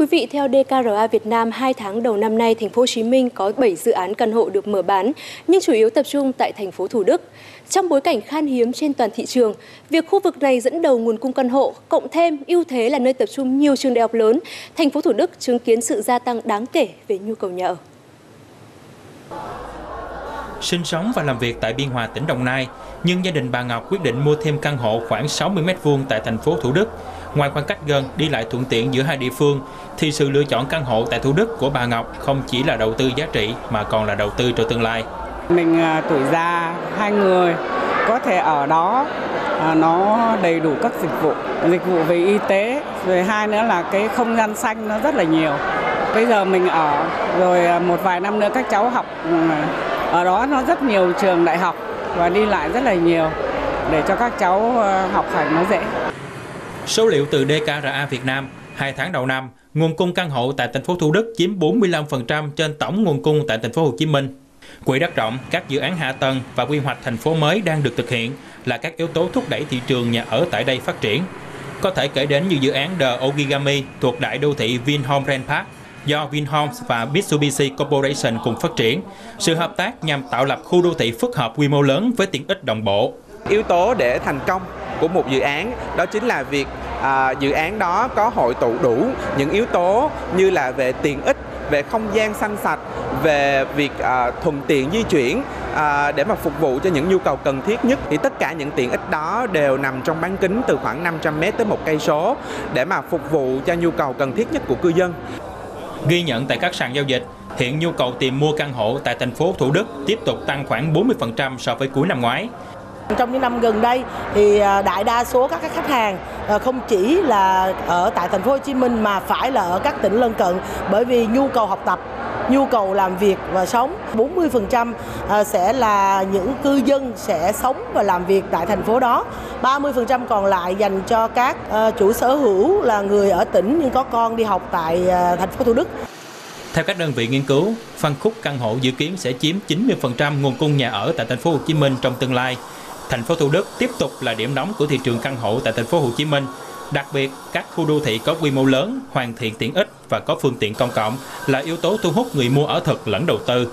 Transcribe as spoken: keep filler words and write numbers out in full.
quý vị, theo đê ca rờ a Việt Nam, hai tháng đầu năm nay, thành phố Hồ Chí Minh có bảy dự án căn hộ được mở bán, nhưng chủ yếu tập trung tại thành phố Thủ Đức. Trong bối cảnh khan hiếm trên toàn thị trường, việc khu vực này dẫn đầu nguồn cung căn hộ, cộng thêm ưu thế là nơi tập trung nhiều trường đại học lớn, thành phố Thủ Đức chứng kiến sự gia tăng đáng kể về nhu cầu nhà ở. Sinh sống và làm việc tại Biên Hòa, tỉnh Đồng Nai, nhưng gia đình bà Ngọc quyết định mua thêm căn hộ khoảng sáu mươi mét vuông tại thành phố Thủ Đức. Ngoài khoảng cách gần, đi lại thuận tiện giữa hai địa phương, thì sự lựa chọn căn hộ tại Thủ Đức của bà Ngọc không chỉ là đầu tư giá trị mà còn là đầu tư cho tương lai. Mình tuổi già, hai người có thể ở đó, nó đầy đủ các dịch vụ, dịch vụ về y tế, rồi hai nữa là cái không gian xanh nó rất là nhiều. Bây giờ mình ở, rồi một vài năm nữa các cháu học ở đó, nó rất nhiều trường đại học và đi lại rất là nhiều để cho các cháu học hành nó dễ. Số liệu từ đê ca rờ a Việt Nam, hai tháng đầu năm, nguồn cung căn hộ tại thành phố Thủ Đức chiếm bốn mươi lăm phần trăm trên tổng nguồn cung tại thành phố Hồ Chí Minh. Quỹ đất rộng, các dự án hạ tầng và quy hoạch thành phố mới đang được thực hiện là các yếu tố thúc đẩy thị trường nhà ở tại đây phát triển. Có thể kể đến như dự án The Ogigami thuộc đại đô thị Vinhomes Grand Park do Vinhomes và Mitsubishi Corporation cùng phát triển, sự hợp tác nhằm tạo lập khu đô thị phức hợp quy mô lớn với tiện ích đồng bộ. Yếu tố để thành công của một dự án đó chính là việc à, dự án đó có hội tụ đủ những yếu tố như là về tiện ích, về không gian xanh sạch, về việc à, thuận tiện di chuyển à, để mà phục vụ cho những nhu cầu cần thiết nhất. Thì tất cả những tiện ích đó đều nằm trong bán kính từ khoảng năm trăm mét tới một cây số để mà phục vụ cho nhu cầu cần thiết nhất của cư dân. Ghi nhận tại các sàn giao dịch, hiện nhu cầu tìm mua căn hộ tại thành phố Thủ Đức tiếp tục tăng khoảng bốn mươi phần trăm so với cuối năm ngoái. Trong những năm gần đây thì đại đa số các khách hàng không chỉ là ở tại thành phố Hồ Chí Minh mà phải là ở các tỉnh lân cận, bởi vì nhu cầu học tập, nhu cầu làm việc và sống. bốn mươi phần trăm sẽ là những cư dân sẽ sống và làm việc tại thành phố đó. ba mươi phần trăm còn lại dành cho các chủ sở hữu là người ở tỉnh nhưng có con đi học tại thành phố Thủ Đức. Theo các đơn vị nghiên cứu, phân khúc căn hộ dự kiến sẽ chiếm chín mươi phần trăm nguồn cung nhà ở tại thành phố Hồ Chí Minh trong tương lai. Thành phố Thủ Đức tiếp tục là điểm nóng của thị trường căn hộ tại thành phố Hồ Chí Minh, đặc biệt các khu đô thị có quy mô lớn, hoàn thiện tiện ích và có phương tiện công cộng là yếu tố thu hút người mua ở thực lẫn đầu tư.